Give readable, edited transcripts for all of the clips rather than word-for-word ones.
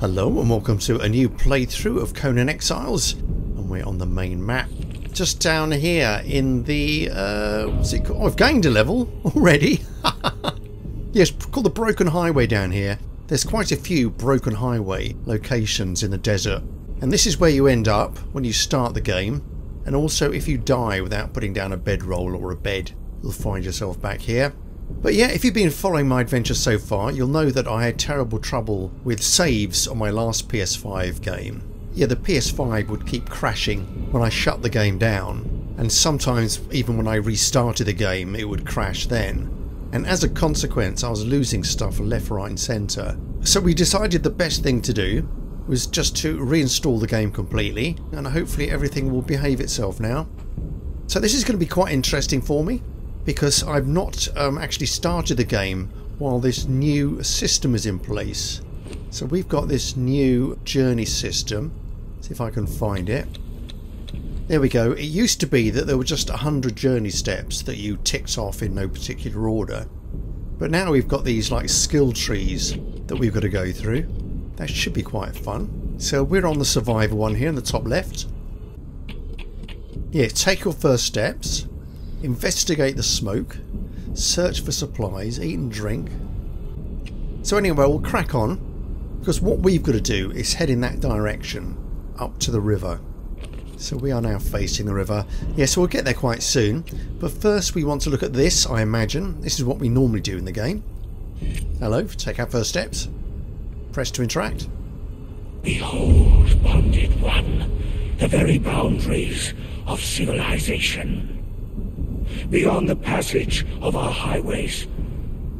Hello and welcome to a new playthrough of Conan Exiles, and we're on the main map just down here in the what's it called? Oh, I've gained a level already. Yes, called the Broken Highway down here. There's quite a few Broken Highway locations in the desert, and this is where you end up when you start the game, and also if you die without putting down a bedroll or a bed, you'll find yourself back here. But yeah, if you've been following my adventure so far, you'll know that I had terrible trouble with saves on my last PS5 game. Yeah, the PS5 would keep crashing when I shut the game down, and sometimes even when I restarted the game it would crash then. And as a consequence I was losing stuff left, right and centre. So we decided the best thing to do was just to reinstall the game completely, and hopefully everything will behave itself now. So this is going to be quite interesting for me, because I've not actually started the game while this new system is in place. So we've got this new Journey system. Let's see if I can find it. There we go. It used to be that there were just 100 Journey steps that you ticked off in no particular order, but now we've got these like skill trees that we've got to go through. That should be quite fun. So we're on the survival one here in the top left. Yeah, take your first steps. Investigate the smoke, search for supplies, eat and drink. So anyway, we'll crack on, because what we've got to do is head in that direction up to the river. So we are now facing the river. Yeah, so we'll get there quite soon, but first we want to look at this. I imagine this is what we normally do in the game. Hello, take our first steps, press to interact. Behold, bonded one, the very boundaries of civilization. Beyond the passage of our highways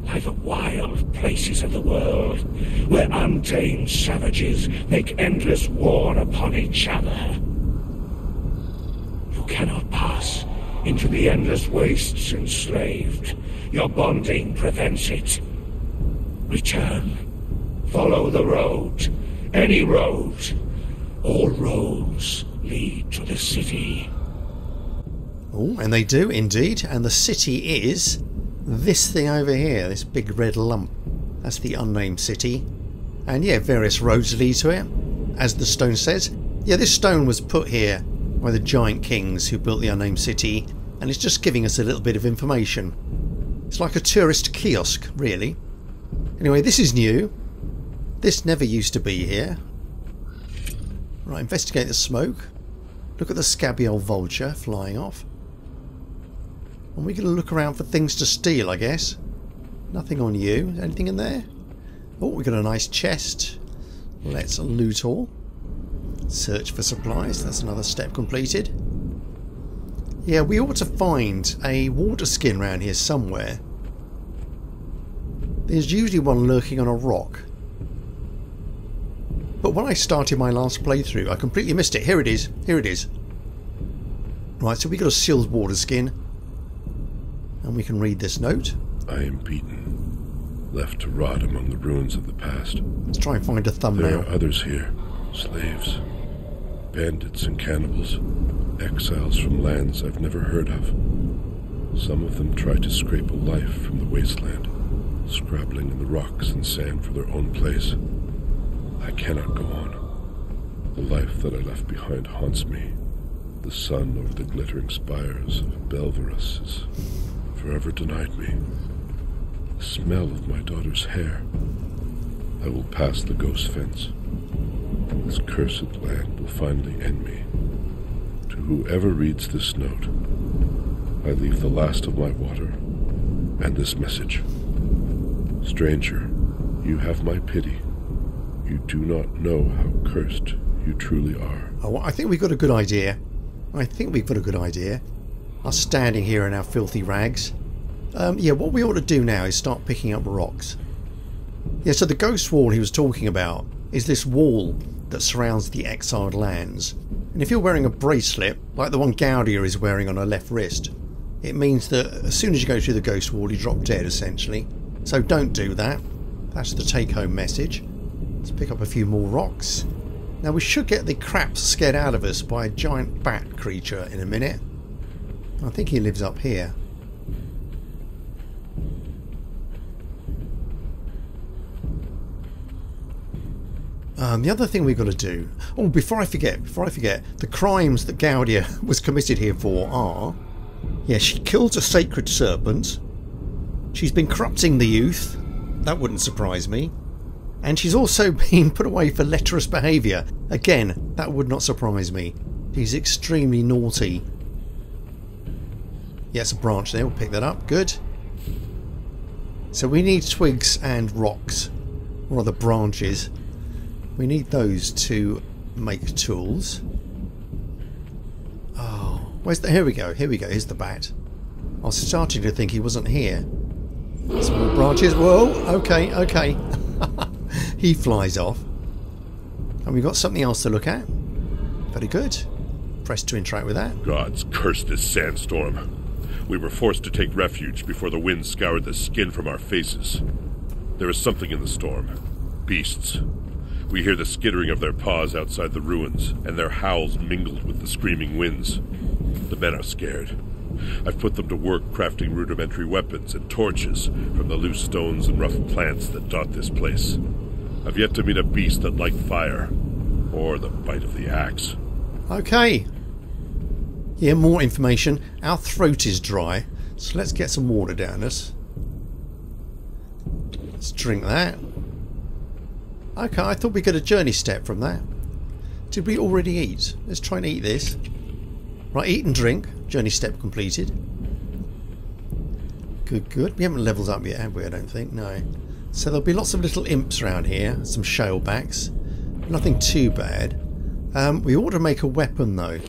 lie the wild places of the world, where untamed savages make endless war upon each other. You cannot pass into the endless wastes enslaved. Your bonding prevents it. Return. Follow the road. Any road. All roads lead to the city. Oh, and they do indeed, and the city is this thing over here, this big red lump. That's the unnamed city, and yeah, various roads lead to it, as the stone says. Yeah, this stone was put here by the giant kings who built the unnamed city, and it's just giving us a little bit of information. It's like a tourist kiosk, really. Anyway, this is new. This never used to be here. Right, investigate the smoke. Look at the scabby old vulture flying off. And we're going to look around for things to steal, I guess. Nothing on you. Anything in there? Oh, we got a nice chest. Let's loot all. Search for supplies. That's another step completed. Yeah, we ought to find a water skin around here somewhere. There's usually one lurking on a rock. But when I started my last playthrough, I completely missed it. Here it is. Here it is. Right, so we got a sealed water skin. And we can read this note. I am beaten, left to rot among the ruins of the past. Let's try and find a thumbnail. There are others here, slaves, bandits and cannibals, exiles from lands I've never heard of. Some of them try to scrape a life from the wasteland, scrabbling in the rocks and sand for their own place. I cannot go on. The life that I left behind haunts me. The sun over the glittering spires of Belverus is forever denied me. The smell of my daughter's hair. I will pass the ghost fence. This cursed land will finally end me. To whoever reads this note, I leave the last of my water and this message. Stranger, you have my pity. You do not know how cursed you truly are. Oh, I think we've got a good idea. I think we've got a good idea. Us standing here in our filthy rags. Yeah, what we ought to do now is start picking up rocks. Yeah, so the ghost wall he was talking about is this wall that surrounds the exiled lands. And if you're wearing a bracelet, like the one Gaudia is wearing on her left wrist, it means that as soon as you go through the ghost wall, you drop dead, essentially. So don't do that. That's the take-home message. Let's pick up a few more rocks. Now we should get the crap scared out of us by a giant bat creature in a minute. I think he lives up here. The other thing we've got to do, oh, before I forget, the crimes that Gaudia was committed here for are, yeah, she killed a sacred serpent, she's been corrupting the youth, that wouldn't surprise me, and she's also been put away for lecherous behaviour. Again, that would not surprise me. She's extremely naughty. Yeah, it's a branch there, we'll pick that up, good. So we need twigs and rocks, or rather branches. We need those to make tools. Oh, where's the, here we go, here's the bat. I was starting to think he wasn't here. Some more branches, whoa, okay. He flies off. And we've got something else to look at. Very good. Press to interact with that. Gods curse this sandstorm. We were forced to take refuge before the wind scoured the skin from our faces. There is something in the storm. Beasts. We hear the skittering of their paws outside the ruins, and their howls mingled with the screaming winds. The men are scared. I've put them to work crafting rudimentary weapons and torches from the loose stones and rough plants that dot this place. I've yet to meet a beast that liked fire, or the bite of the axe. Okay. Yeah, more information. Our throat is dry, so let's get some water down us. Let's drink that. Okay, I thought we got a journey step from that. Did we already eat? Let's try and eat this. Right, eat and drink. Journey step completed. Good. We haven't leveled up yet, have we? I don't think, no. So there'll be lots of little imps around here, some shalebacks. Nothing too bad. We ought to make a weapon though.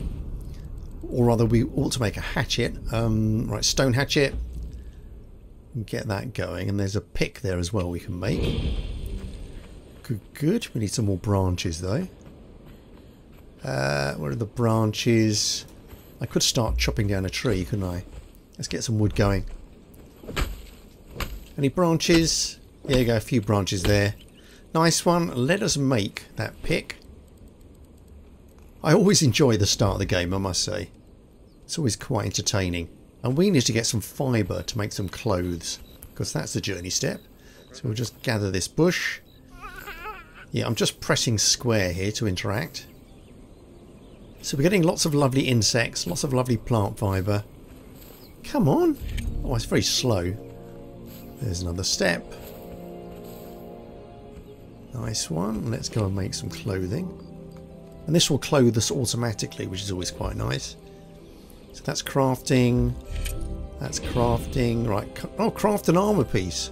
Or rather, we ought to make a hatchet. Right, stone hatchet. Get that going. And there's a pick there as well we can make. Good. We need some more branches though. Where are the branches? I could start chopping down a tree, couldn't I? Let's get some wood going. Any branches? There you go, a few branches there. Nice one. Let us make that pick. I always enjoy the start of the game, I must say. It's always quite entertaining. And we need to get some fibre to make some clothes, because that's the journey step. So we'll just gather this bush. Yeah, I'm just pressing square here to interact. So we're getting lots of lovely insects, lots of lovely plant fibre. Come on! Oh, it's very slow. There's another step. Nice one. Let's go and make some clothing. And this will clothe us automatically, which is always quite nice. So that's crafting. That's crafting. Right. Oh, craft an armour piece.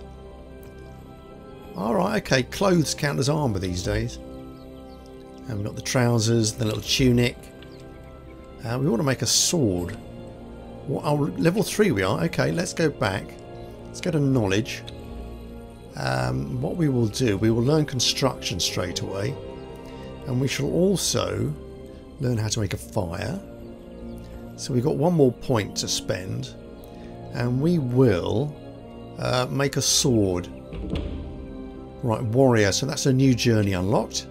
Alright, okay. Clothes count as armour these days. And we've got the trousers, the little tunic. We want to make a sword. Oh, level 3 we are. Okay, let's go back. Let's go to knowledge. What we will do, we will learn construction straight away. And we shall also learn how to make a fire. So we've got one more point to spend. And we will make a sword. Right, warrior. So that's a new journey unlocked.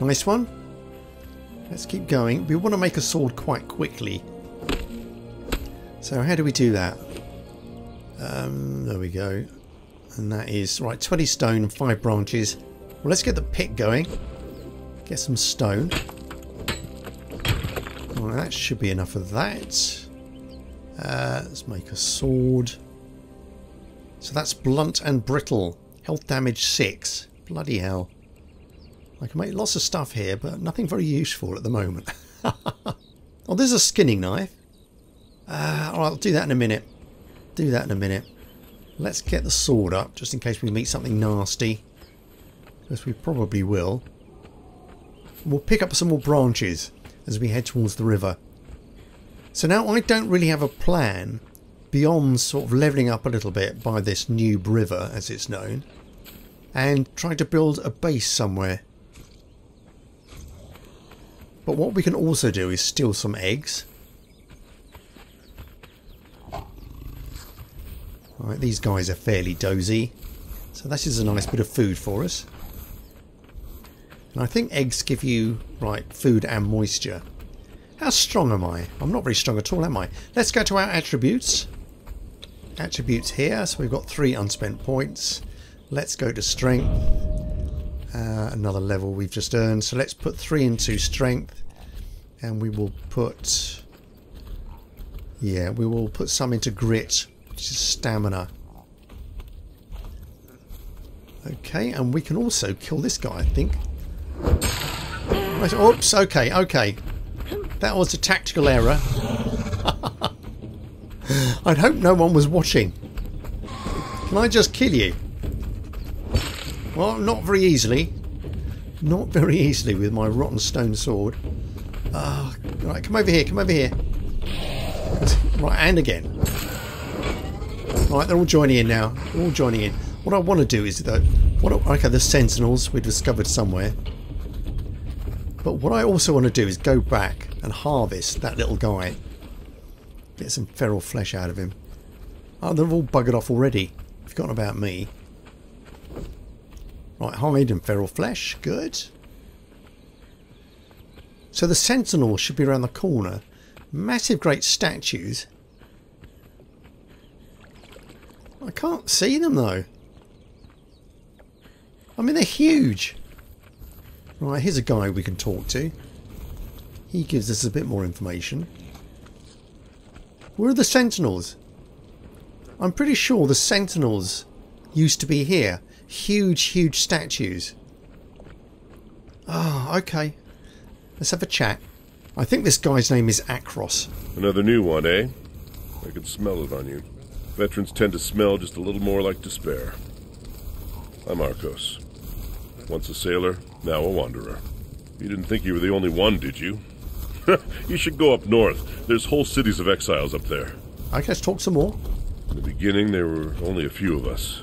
Nice one. Let's keep going. We want to make a sword quite quickly. So how do we do that? There we go. And that is, right, 20 stone and 5 branches. Well, let's get the pick going. Get some stone. All right, that should be enough of that. Let's make a sword. So that's blunt and brittle. Health damage 6. Bloody hell. I can make lots of stuff here, but nothing very useful at the moment. Oh, there's a skinning knife. All right, I'll do that in a minute. Let's get the sword up, just in case we meet something nasty. Because we probably will. We'll pick up some more branches as we head towards the river. So now I don't really have a plan beyond sort of levelling up a little bit by this Newb River, as it's known. And trying to build a base somewhere. But what we can also do is steal some eggs. Alright, these guys are fairly dozy, so this is a nice bit of food for us. And I think eggs give you, right, food and moisture. How strong am I? I'm not very strong at all, am I? Let's go to our attributes. Attributes here, so we've got 3 unspent points. Let's go to strength. Another level we've just earned. So let's put 3 into strength, and we will put, yeah, we will put some into grit, which is stamina. Okay, and we can also kill this guy, I think. Right, oops, okay, okay. That was a tactical error. I'd hope no one was watching. Can I just kill you? Well, not very easily. Not very easily with my rotten stone sword. Right, come over here, come over here. Right, and again. Right, they're all joining in now. They're all joining in. What I want to do is, though, okay, the sentinels we discovered somewhere. But what I also want to do is go back and harvest that little guy. Get some feral flesh out of him. Oh, they're all buggered off already. Forgotten about me. Right, hide and feral flesh. Good. So the sentinels should be around the corner. Massive great statues. I can't see them though. I mean, they're huge. Right, here's a guy we can talk to. He gives us a bit more information. Where are the sentinels? I'm pretty sure the sentinels used to be here. Huge, huge statues. Ah, oh, okay. Let's have a chat. I think this guy's name is Akros. Another new one, eh? I can smell it on you. Veterans tend to smell just a little more like despair. I'm Marcos. Once a sailor, now a wanderer. You didn't think you were the only one, did you? You should go up north. There's whole cities of exiles up there. Okay, let's talk some more. In the beginning, there were only a few of us.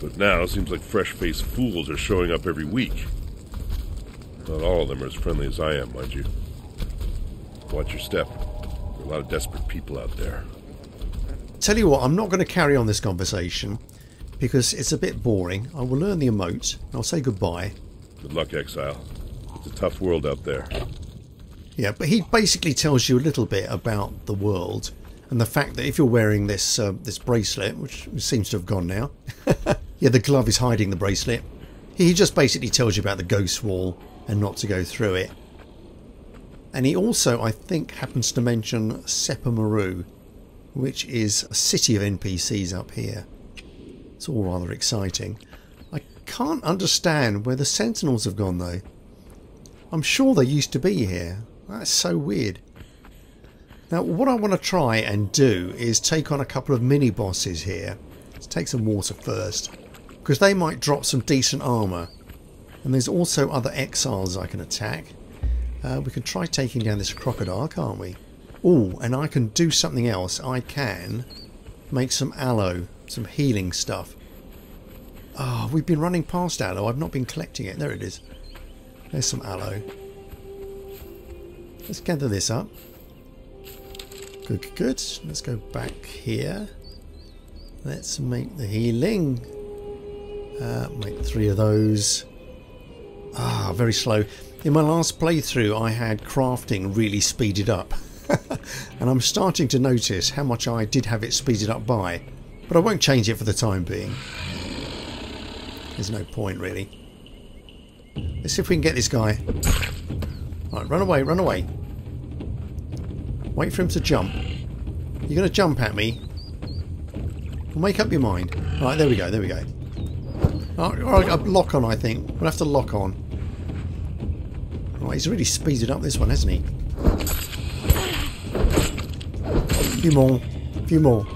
But now, it seems like fresh-faced fools are showing up every week. Not all of them are as friendly as I am, mind you. Watch your step. There are a lot of desperate people out there. Tell you what, I'm not going to carry on this conversation because it's a bit boring. I will learn the emote and I'll say goodbye. Good luck, Exile. It's a tough world out there. Yeah, but he basically tells you a little bit about the world and the fact that if you're wearing this this bracelet, which seems to have gone now. Yeah, the glove is hiding the bracelet. He just basically tells you about the ghost wall and not to go through it. And he also, I think, happens to mention Sepamaru, which is a city of NPCs up here. It's all rather exciting. I can't understand where the sentinels have gone, though. I'm sure they used to be here. That's so weird. Now, what I want to try and do is take on a couple of mini-bosses here. Let's take some water first, because they might drop some decent armour. And there's also other exiles I can attack. We can try taking down this crocodile, can't we? Oh, and I can do something else. I can make some aloe, some healing stuff. Oh, we've been running past aloe. I've not been collecting it. There it is. There's some aloe. Let's gather this up. Good, good. Let's go back here. Let's make the healing. Make 3 of those. Ah, very slow. In my last playthrough, I had crafting really speeded up. And I'm starting to notice how much I did have it speeded up by. But I won't change it for the time being. There's no point, really. Let's see if we can get this guy. Right, run away, run away. Wait for him to jump. You're going to jump at me? Well, make up your mind. Right, there we go, there we go. Alright, lock on, I think. We'll have to lock on. Right, he's really speeded up this one, hasn't he? A few more. A few more.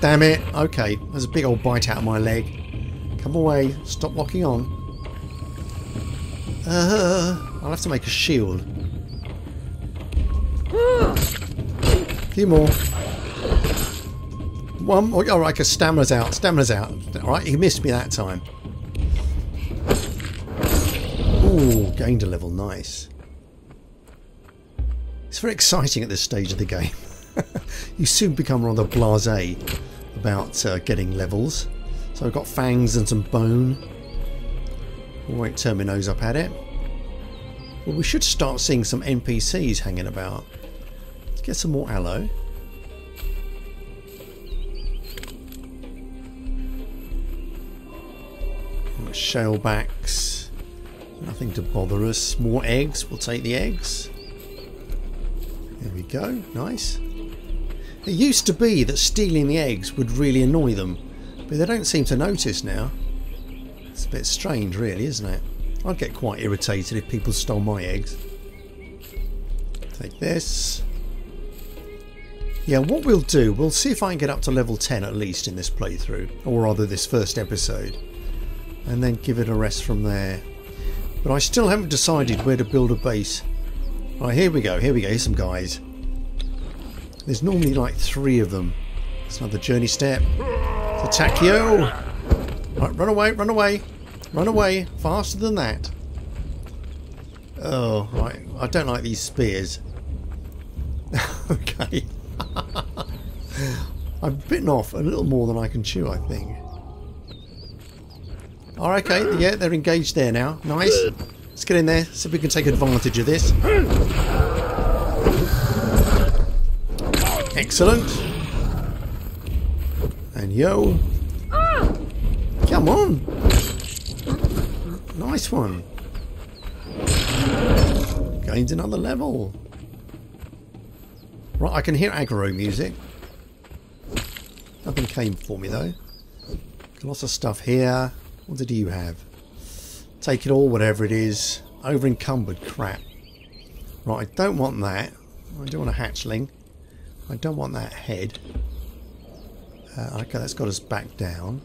Damn it. Okay. There's a big old bite out of my leg. Come away. Stop locking on. I'll have to make a shield. A few more. One. Alright, because stamina's out. Stamina's out. Alright, he missed me that time. Ooh, gained a level. Nice. It's very exciting at this stage of the game. You soon become rather blasé about getting levels. So I've got fangs and some bone. We won't turn my nose up at it. Well, we should start seeing some NPCs hanging about. Let's get some more aloe. Shalebacks. Nothing to bother us. More eggs. We'll take the eggs. There we go. Nice. It used to be that stealing the eggs would really annoy them, but they don't seem to notice now. It's a bit strange really, isn't it? I'd get quite irritated if people stole my eggs. Take this. Yeah, what we'll do, we'll see if I can get up to level 10 at least in this playthrough, or rather this first episode, and then give it a rest from there. But I still haven't decided where to build a base. Right, here we go, here's some guys. There's normally like 3 of them. That's another journey step. Attack you! Right, run away, run away! Run away, faster than that. Oh, right, I don't like these spears. Okay. I've bitten off a little more than I can chew, I think. Oh, okay, yeah, they're engaged there now. Nice. Let's get in there, see if we can take advantage of this. Excellent. And yo. Come on. Nice one. Gained another level. Right, I can hear aggro music. Nothing came for me though. Lots of stuff here. What did you have? Take it all, whatever it is. Over encumbered, crap. Right, I don't want that. I don't want a hatchling. I don't want that head. Okay, that's got us back down.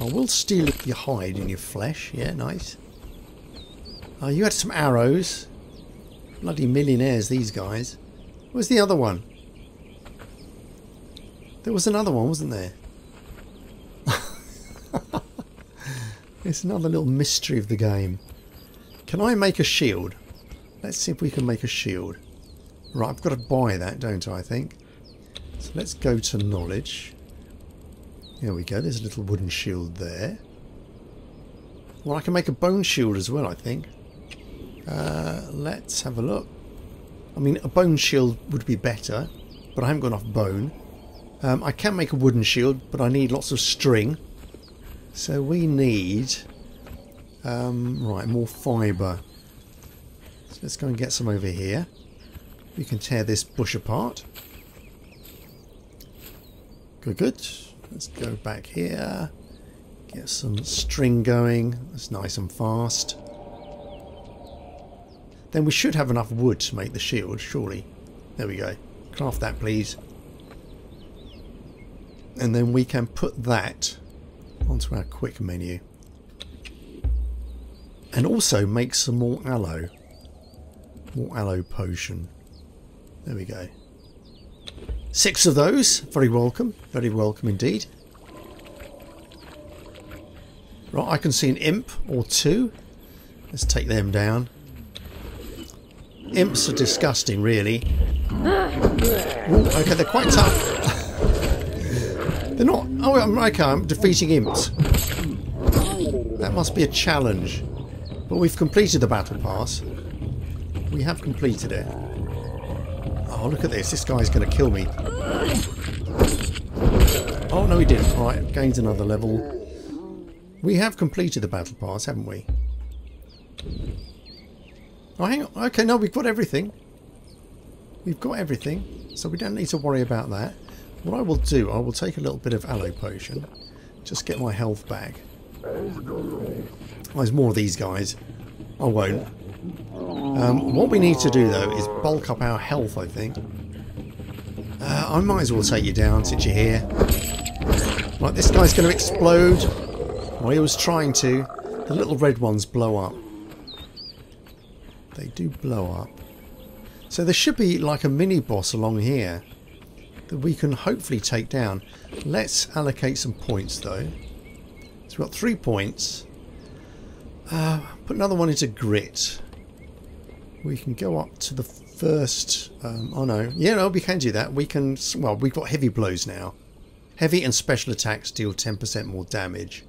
I will steal your hide and your flesh. Yeah, nice. You had some arrows. Bloody millionaires, these guys. Where's the other one? There was another one, wasn't there? It's another little mystery of the game. Can I make a shield? Let's see if we can make a shield. Right, I've got to buy that, don't I think? So let's go to knowledge. There we go, there's a little wooden shield there. Well, I can make a bone shield as well, I think. Let's have a look. I mean, a bone shield would be better, but I haven't got enough bone. I can make a wooden shield, but I need lots of string. So we need... right, more fibre. So let's go and get some over here. We can tear this bush apart. Good, good. Let's go back here. Get some string going. That's nice and fast. Then we should have enough wood to make the shield, surely. There we go. Craft that, please. And then we can put that onto our quick menu. And also make some more aloe. More aloe potion. There we go. 6 of those. Very welcome indeed. Right, I can see an imp or 2. Let's take them down. Imps are disgusting, really. Ooh, okay, they're quite tough. They're not. Oh, okay, I'm defeating imps. That must be a challenge. But we've completed the battle pass. We have completed it. Oh, look at this. This guy's going to kill me. Oh, no, he didn't. All right, gained another level. We have completed the battle pass, haven't we? Oh, hang on. Okay, no, we've got everything. We've got everything. So we don't need to worry about that. What I will do, I will take a little bit of aloe potion. Just get my health back. Oh, there's more of these guys. I won't. What we need to do, though, is bulk up our health, I think. I might as well take you down since you're here. Right, this guy's going to explode. Well, he was trying to. The little red ones blow up. They do blow up. So there should be like a mini-boss along here that we can hopefully take down. Let's allocate some points, though. So we've got 3 points. Put another one into grit. We can go up to the first... oh, no. Yeah, no, we can do that. We can... Well, we've got heavy blows now. Heavy and special attacks deal 10% more damage.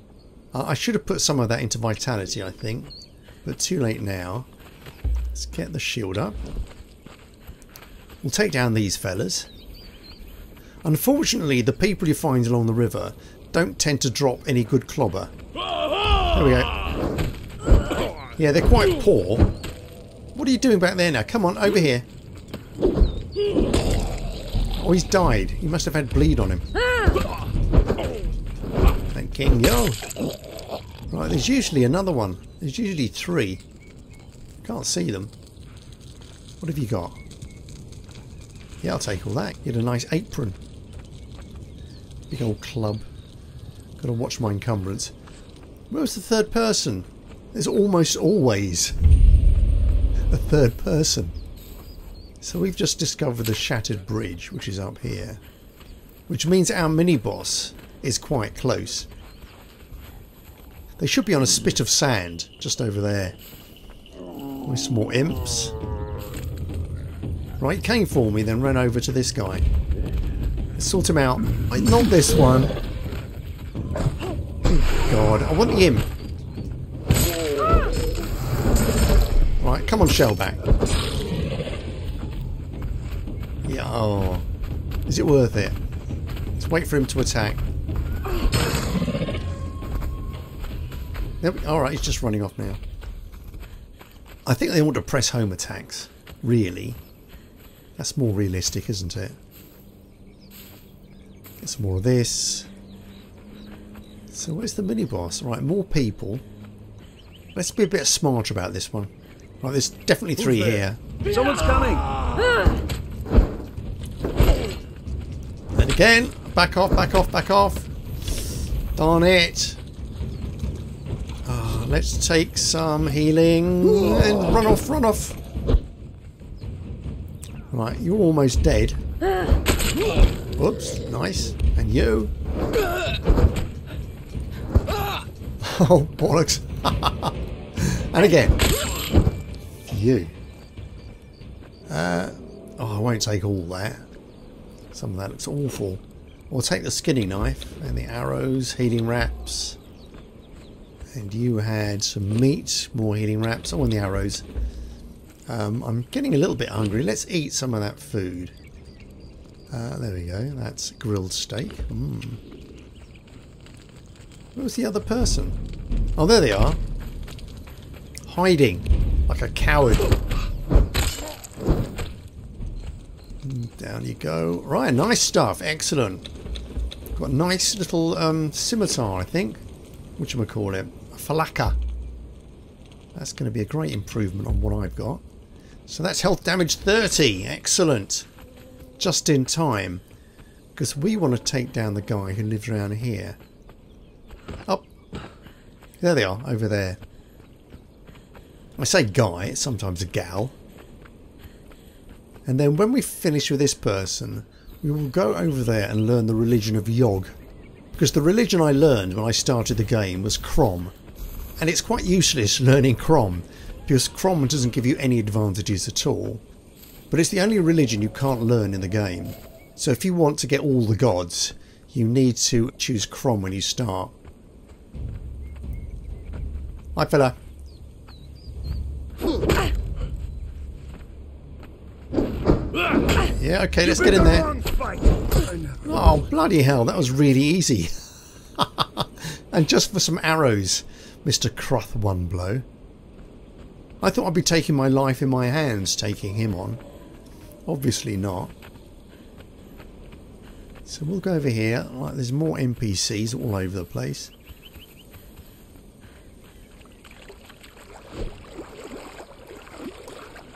I should have put some of that into vitality, I think. But too late now. Let's get the shield up. We'll take down these fellas. Unfortunately, the people you find along the river don't tend to drop any good clobber. There we go. Yeah, they're quite poor. What are you doing back there now? Come on, over here. Oh, he's died. He must have had bleed on him. Thank you. Right, there's usually another one. There's usually three. Can't see them. What have you got? Yeah, I'll take all that. Get a nice apron. Big old club. Gotta watch my encumbrance. Where was the third person? There's almost always a third person. So we've just discovered the shattered bridge, which is up here. Which means our mini-boss is quite close. They should be on a spit of sand just over there. Nice more imps. Right, came for me, then ran over to this guy. Let's sort him out. Not this one. Oh God, I want the imp. Right, come on, Shellback. Yeah, oh. Is it worth it? Let's wait for him to attack. Nope, alright, he's just running off now. I think they ought to press home attacks, really. That's more realistic, isn't it? Get some more of this. So where's the mini-boss? Right, more people. Let's be a bit smart about this one. Right, there's definitely three here. Someone's coming! And again, back off, back off, back off. Darn it. Oh, let's take some healing and run off, run off. Right, you're almost dead. Whoops, nice. And you. Oh, bollocks. And again. You. Oh, I won't take all that. Some of that looks awful. I'll take the skinny knife and the arrows, healing wraps. And you had some meat, more healing wraps. Oh, and the arrows. I'm getting a little bit hungry. Let's eat some of that food. There we go. That's grilled steak. Where was the other person? Oh, there they are. Hiding. Like a coward. Down you go. Right, nice stuff. Excellent. Got a nice little scimitar, I think. Whatchamacallit? A falaka. That's going to be a great improvement on what I've got. So that's health damage 30. Excellent. Just in time. Because we want to take down the guy who lives around here. Up. There they are, over there. I say guy, it's sometimes a gal. And then when we finish with this person, we will go over there and learn the religion of Yog. Because the religion I learned when I started the game was Crom. And it's quite useless learning Crom, because Crom doesn't give you any advantages at all. But it's the only religion you can't learn in the game. So if you want to get all the gods, you need to choose Crom when you start. Hi, fella. Yeah, okay, let's get in there. Oh, bloody hell, that was really easy. And just for some arrows, Mr. Cruth one blow. I thought I'd be taking my life in my hands, taking him on. Obviously not. So we'll go over here. Right, there's more NPCs all over the place.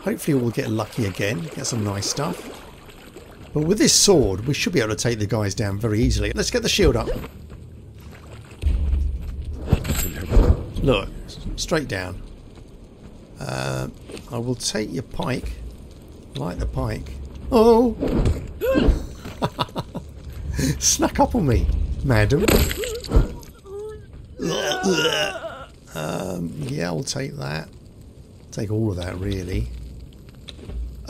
Hopefully we'll get lucky again, get some nice stuff. But with this sword, we should be able to take the guys down very easily. Let's get the shield up. Look, straight down. I will take your pike. I like the pike. Oh! Snuck up on me, madam. Yeah, I'll take that. Take all of that, really.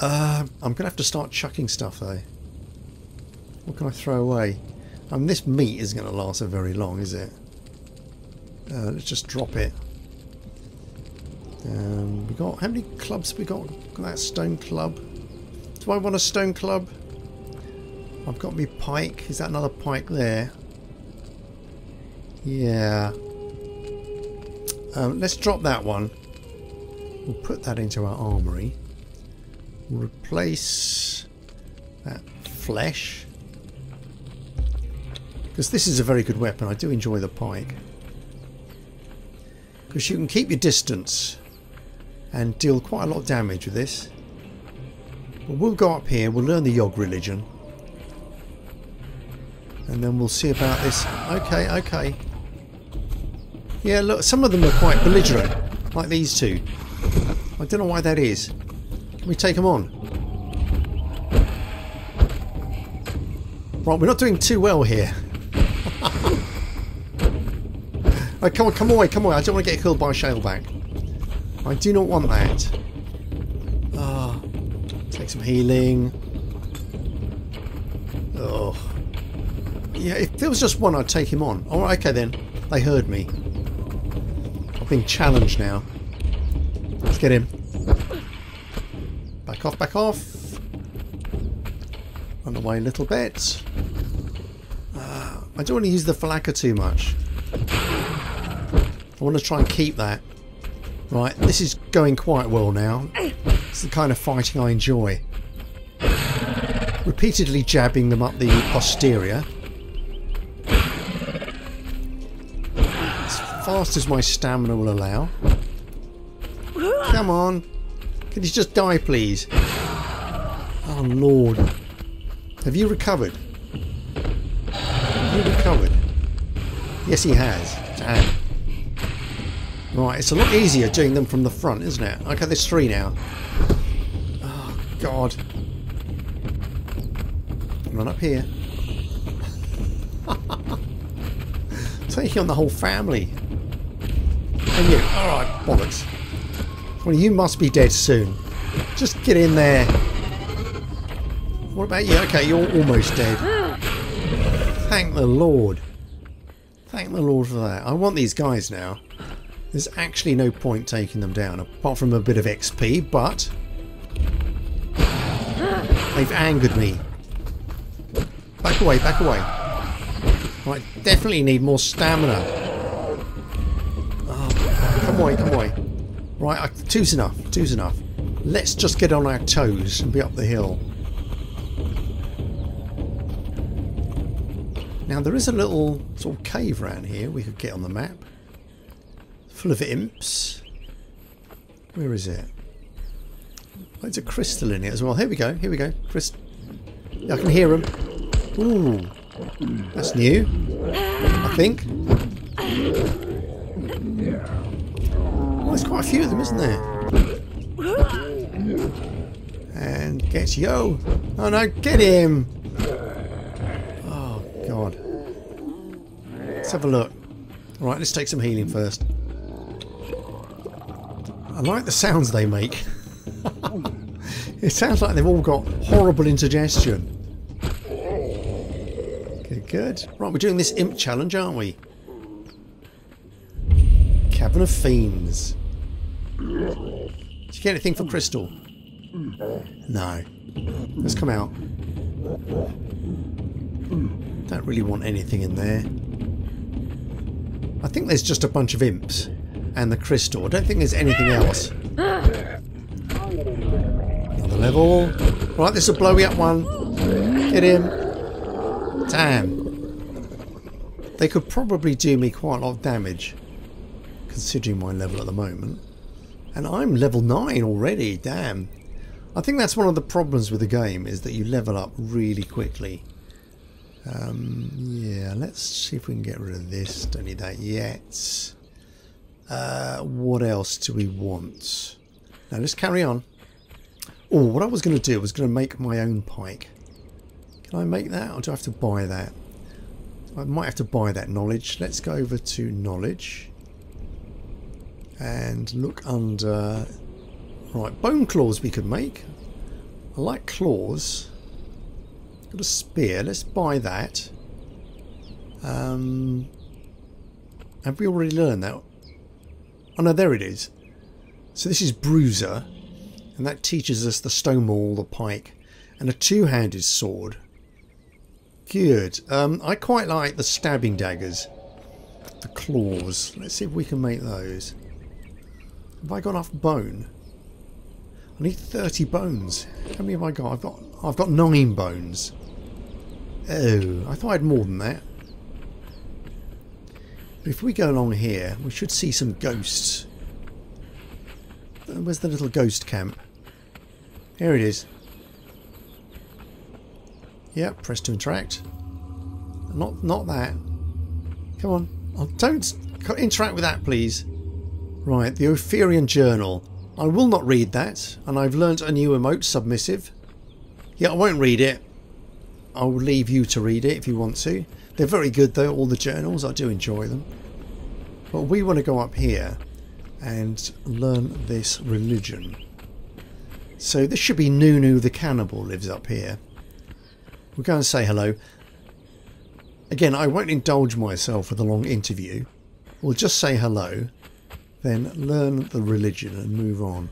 I'm gonna have to start chucking stuff, though. What can I throw away? This meat isn't gonna last very long, is it? Let's just drop it. We got how many clubs? We got that stone club. Do I want a stone club? I've got my pike. Is that another pike there? Yeah. Let's drop that one. We'll put that into our armory. We'll replace that flesh, because this is a very good weapon. I do enjoy the pike, because you can keep your distance and deal quite a lot of damage with this. But we'll go up here, we'll learn the Yog religion, and then we'll see about this. Okay. Yeah, look, some of them are quite belligerent, like these two. I don't know why that is. Can we take them on? Right, we're not doing too well here. Right, come on, come away, come away. I don't want to get killed by a shaleback. I do not want that. Ah, take some healing. Oh. Yeah, if there was just one, I'd take him on. Alright, okay then. They heard me. I've been challenged now. Let's get him. Back off, back off. Run away a little bit. I don't want to use the Falaka too much. I want to try and keep that. Right, this is going quite well now. It's the kind of fighting I enjoy. Repeatedly jabbing them up the posterior. As fast as my stamina will allow. Come on. Can you just die, please? Oh, Lord. Have you recovered? Have you recovered? Yes, he has. Damn. Right, it's a lot easier doing them from the front, isn't it? Okay, there's three now. Oh, God. Run up here. Taking on the whole family. And you. Alright, bollocks. Well, you must be dead soon. Just get in there. What about you? Okay, you're almost dead. Thank the Lord. Thank the Lord for that. I want these guys now. There's actually no point taking them down, apart from a bit of XP, but they've angered me. Back away, back away. I definitely need more stamina. Oh, come away, come away. Right, two's enough, two's enough. Let's just get on our toes and be up the hill. Now there is a little sort of cave around here we could get on the map. Full of imps. Where is it? There's a crystal in it as well. Here we go, here we go. I can hear them. Ooh, that's new, I think. Well, there's quite a few of them, isn't there? And get yo. Oh no, get him. Oh God. Let's have a look. All right, let's take some healing first. I like the sounds they make. It sounds like they've all got horrible indigestion. Good, good. Right, we're doing this imp challenge, aren't we? Cavern of Fiends. Did you get anything for Crystal? No. Let's come out. Don't really want anything in there. I think there's just a bunch of imps and the crystal. I don't think there's anything else. Another level. Right, this will blow me up one. Get him. Damn. They could probably do me quite a lot of damage, considering my level at the moment. And I'm level 9 already, damn. I think that's one of the problems with the game, is that you level up really quickly. Yeah, let's see if we can get rid of this. Don't need that yet. What else do we want? Now let's carry on. Oh, what I was going to do was going to make my own pike. Can I make that, or do I have to buy that? I might have to buy that knowledge. Let's go over to knowledge and look under. Right, bone claws we could make. I like claws. Got a spear. Let's buy that. Have we already learned that? Oh no, there it is. So this is Bruiser, and that teaches us the stone maul, the pike, and a two-handed sword. Good. I quite like the stabbing daggers, the claws. Let's see if we can make those. Have I got enough bone? I need 30 bones. How many have I got? I've got 9 bones. Oh, I thought I had more than that. But if we go along here, we should see some ghosts. Where's the little ghost camp? Here it is. Yeah, press to interact. Not that. Come on. Oh, don't interact with that, please. Right, the Ophirian Journal. I will not read that, and I've learnt a new emote, submissive. Yeah, I won't read it. I'll leave you to read it if you want to. They're very good though, all the journals. I do enjoy them. But we want to go up here and learn this religion. So this should be Nunu the Cannibal lives up here. We'll go and say hello. Again, I won't indulge myself with a long interview. We'll just say hello, then learn the religion and move on.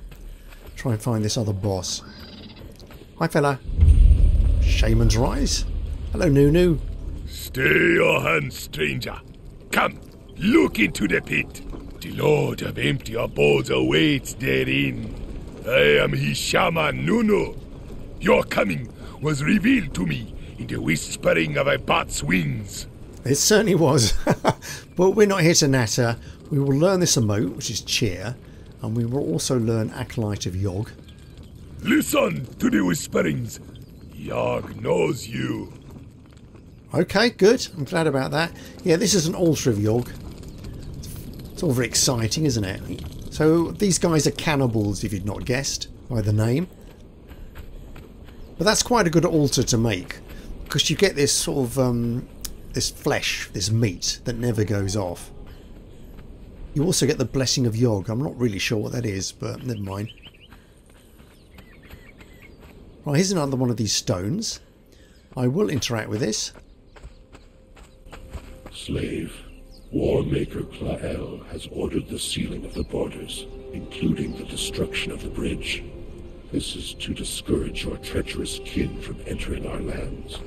Try and find this other boss. Hi fella. Shaman's Rise. Hello Nunu. Stay your hand, stranger. Come, look into the pit. The Lord of Empty Abodes awaits therein. I am his shaman Nunu. Your coming was revealed to me in the whispering of a bat's wings. It certainly was. But we're not here to natter. We will learn this emote, which is cheer, and we will also learn Acolyte of Yog. Listen to the whisperings. Yog knows you. Okay, good. I'm glad about that. Yeah, this is an altar of Yog. It's all very exciting, isn't it? So these guys are cannibals, if you'd not guessed by the name. But that's quite a good altar to make, because you get this sort of this flesh, this meat that never goes off. You also get the blessing of Yog. I'm not really sure what that is, but never mind. Right, here's another one of these stones. I will interact with this. Slave, Warmaker Kla'el has ordered the sealing of the borders, including the destruction of the bridge. This is to discourage your treacherous kin from entering our lands.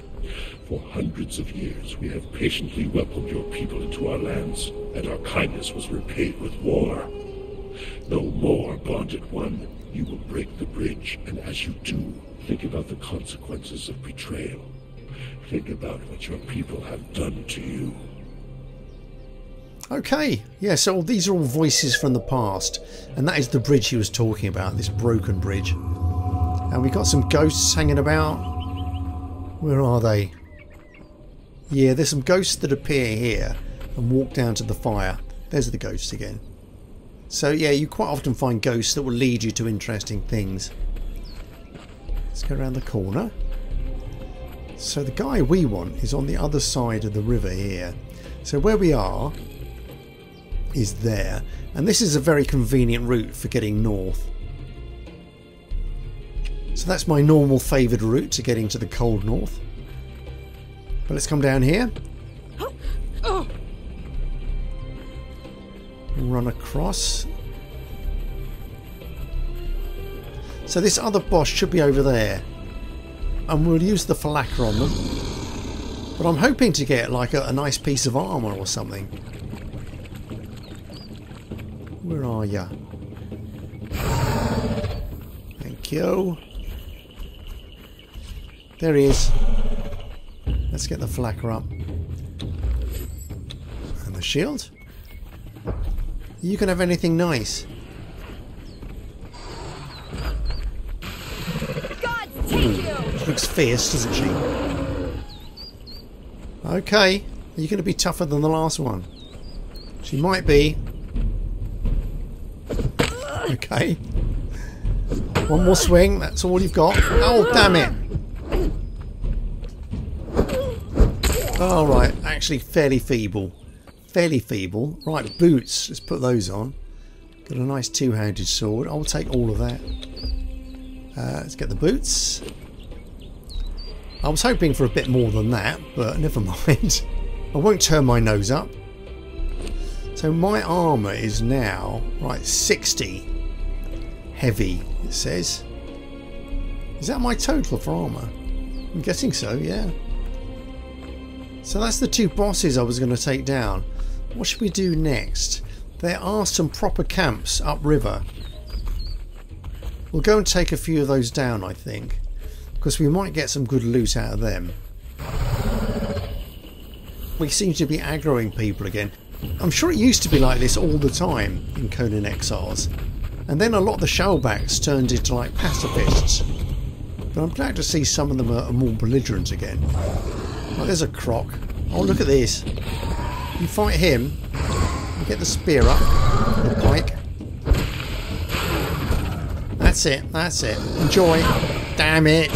For hundreds of years, we have patiently welcomed your people into our lands, and our kindness was repaid with war. No more, bonded one. You will break the bridge, and as you do, think about the consequences of betrayal. Think about what your people have done to you. Okay, yeah, so these are all voices from the past, and that is the bridge he was talking about, this broken bridge. And we got some ghosts hanging about. Where are they? Yeah, there's some ghosts that appear here and walk down to the fire. There's the ghosts again. So yeah, you quite often find ghosts that will lead you to interesting things. Let's go around the corner. So the guy we want is on the other side of the river here. So where we are is there, and this is a very convenient route for getting north. So that's my normal favoured route to getting to the cold north. But let's come down here. Run across. So this other boss should be over there, and we'll use the falaka on them. But I'm hoping to get like a nice piece of armour or something. Where are ya? Thank you. There he is. Let's get the flakra up. And the shield. You can have anything nice. God take you. She looks fierce, doesn't she? Okay. Are you going to be tougher than the last one? She might be. Okay. One more swing, that's all you've got. Oh, damn it. Alright, actually fairly feeble. Fairly feeble. Right, boots. Let's put those on. Got a nice two-handed sword. I'll take all of that. Let's get the boots. I was hoping for a bit more than that, but never mind. I won't turn my nose up. So my armour is now, right, 60. Heavy, it says. Is that my total for armour? I'm guessing so, yeah. So that's the two bosses I was going to take down. What should we do next? There are some proper camps upriver. We'll go and take a few of those down, I think, because we might get some good loot out of them. We seem to be aggroing people again. I'm sure it used to be like this all the time in Conan Exiles, and then a lot of the shellbacks turned into like pacifists, but I'm glad to see some of them are more belligerent again. Oh, there's a croc. Oh, look at this. You fight him, you get the spear up, the pike. That's it, that's it. Enjoy. Damn it.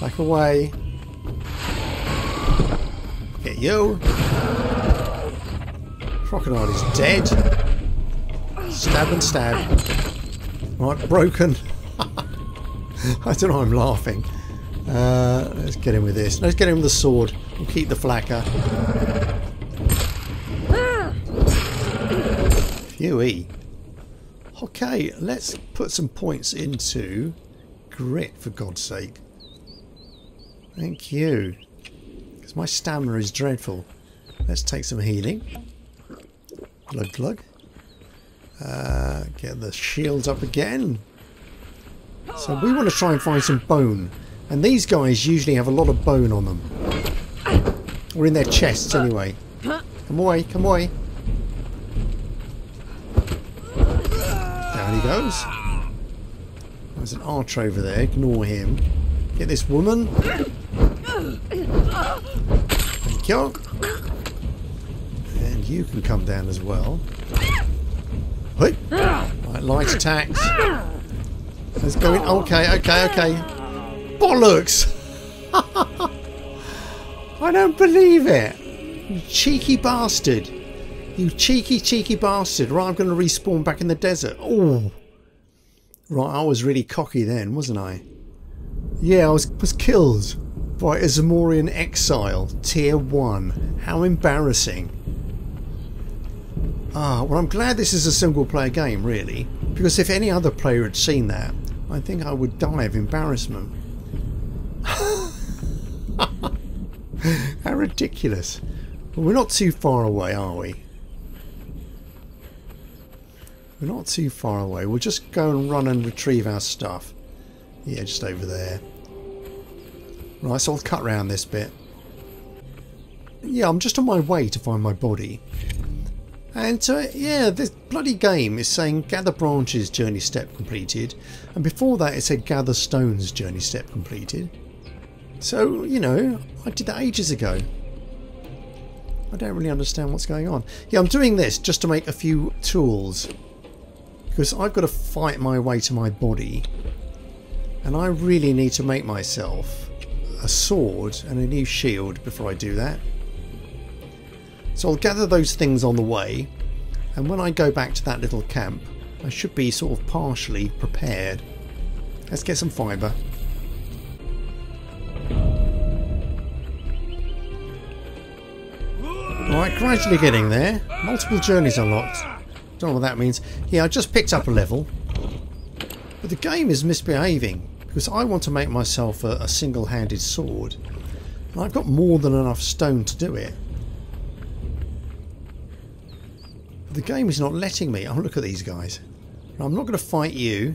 Back away. Get you. Crocodile is dead. Stab and stab. Right, broken. I don't know, I'm laughing. Let's get him with this. Let's get him with the sword. We'll keep the flacker. Phew-ee. Okay, let's put some points into grit, for God's sake. Thank you. Because my stamina is dreadful. Let's take some healing. Glug glug. Get the shields up again. So we want to try and find some bone. And these guys usually have a lot of bone on them. Or in their chests anyway. Come away, come away. Down he goes. There's an archer over there, ignore him. Get this woman. Thank you. And you can come down as well. Hey. Right, light attacks. Let's go in. Okay, okay, okay. Bollocks! I don't believe it. You cheeky bastard. You cheeky, cheeky bastard. Right, I'm going to respawn back in the desert. Oh. Right, I was really cocky then, wasn't I? Yeah, I was killed by a Zamorian exile, tier 1. How embarrassing. Ah, well, I'm glad this is a single player game, really. Because if any other player had seen that, I think I would die of embarrassment. How ridiculous. Well, we're not too far away, are we? We're not too far away. We'll just go and run and retrieve our stuff. Yeah, just over there. Right, so I'll cut around this bit. Yeah, I'm just on my way to find my body. And yeah, this bloody game is saying gather branches, journey step completed, and before that it said gather stones, journey step completed. So, you know, I did that ages ago. I don't really understand what's going on. Yeah, I'm doing this just to make a few tools, because I've got to fight my way to my body, and I really need to make myself a sword and a new shield before I do that. So I'll gather those things on the way, and when I go back to that little camp I should be sort of partially prepared. Let's get some fibre. Alright, gradually getting there. Multiple journeys unlocked. Don't know what that means. Yeah, I just picked up a level. But the game is misbehaving, because I want to make myself a single-handed sword, and I've got more than enough stone to do it. The game is not letting me. Oh, look at these guys. I'm not going to fight you.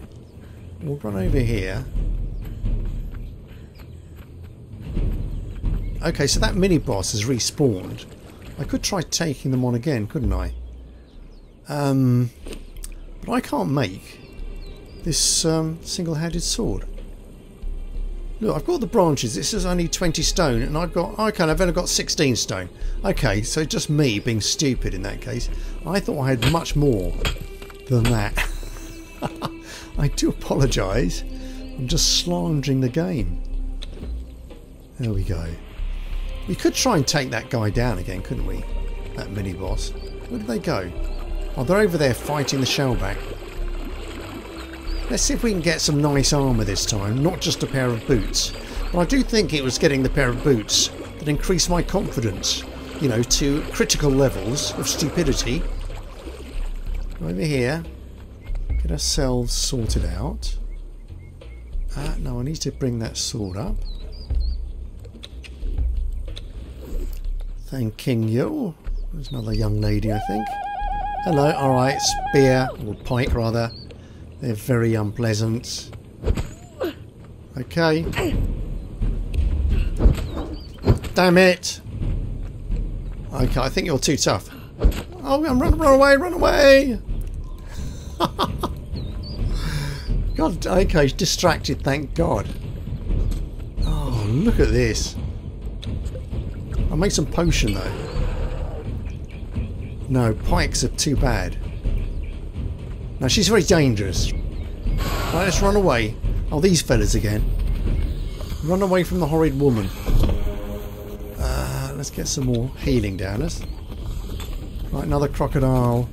We'll run over here. Okay, so that mini-boss has respawned. I could try taking them on again, couldn't I? But I can't make this single-handed sword. Look, I've got the branches. This is only 20 stone, and I've got... Okay, I've only got 16 stone. Okay, so just me being stupid in that case. I thought I had much more than that. I do apologise. I'm just slandering the game. There we go. We could try and take that guy down again, couldn't we? That mini-boss. Where did they go? Oh, they're over there fighting the shellback. Let's see if we can get some nice armour this time, not just a pair of boots. But I do think it was getting the pair of boots that increased my confidence, you know, to critical levels of stupidity. Over here, get ourselves sorted out. No, I need to bring that sword up. Thanking you. There's another young lady, I think. Hello, alright, spear, or pike rather. They're very unpleasant. Okay. Damn it! Okay, I think you're too tough. Oh, run away, run away! God, okay, he's distracted, thank God. Oh, look at this. I'll make some potion though. No, pikes are too bad. No, she's very dangerous. Right, let's run away. Oh, these fellas again. Run away from the horrid woman. Let's get some more healing down us. Right, another crocodile.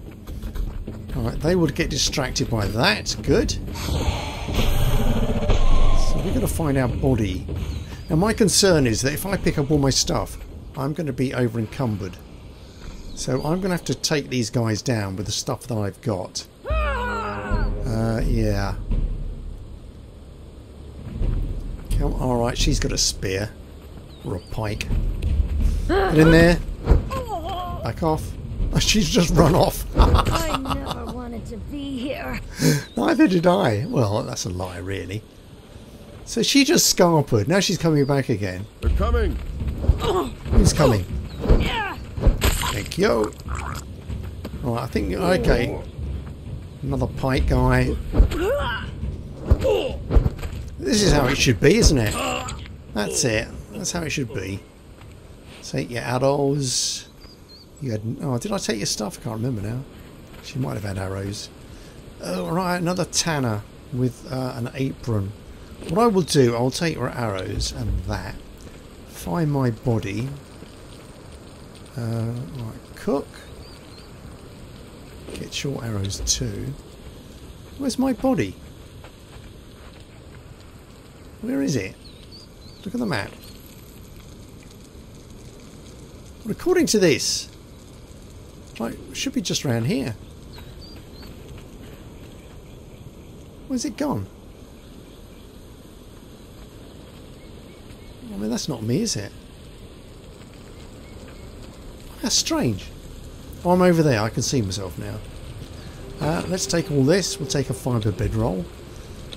Alright, they would get distracted by that. Good. So we've got to find our body. Now my concern is that if I pick up all my stuff, I'm going to be over encumbered. So I'm going to have to take these guys down with the stuff that I've got. Yeah. Come, alright, she's got a spear. Or a pike. Get in there. Back off. She's just run off. I never wanted to be here. Neither did I. Well, that's a lie, really. So she just scarpered. Now she's coming back again. They're coming. Who's coming? Yeah. Thank you. All right, I think... Okay. Another pike guy. This is how it should be, isn't it? That's it. That's how it should be. Take your arrows. You had... Oh, did I take your stuff? I can't remember now. She might have had arrows. Oh, right, another tanner with an apron. What I will do, I'll take your arrows and that. Find my body. Right, cook. Get your arrows too. Where's my body? Where is it? Look at the map. Well, according to this, right, it should be just around here. Where's it gone? I mean, that's not me, is it? That's strange. Oh, I'm over there. I can see myself now. Let's take all this. We'll take a fibre bedroll.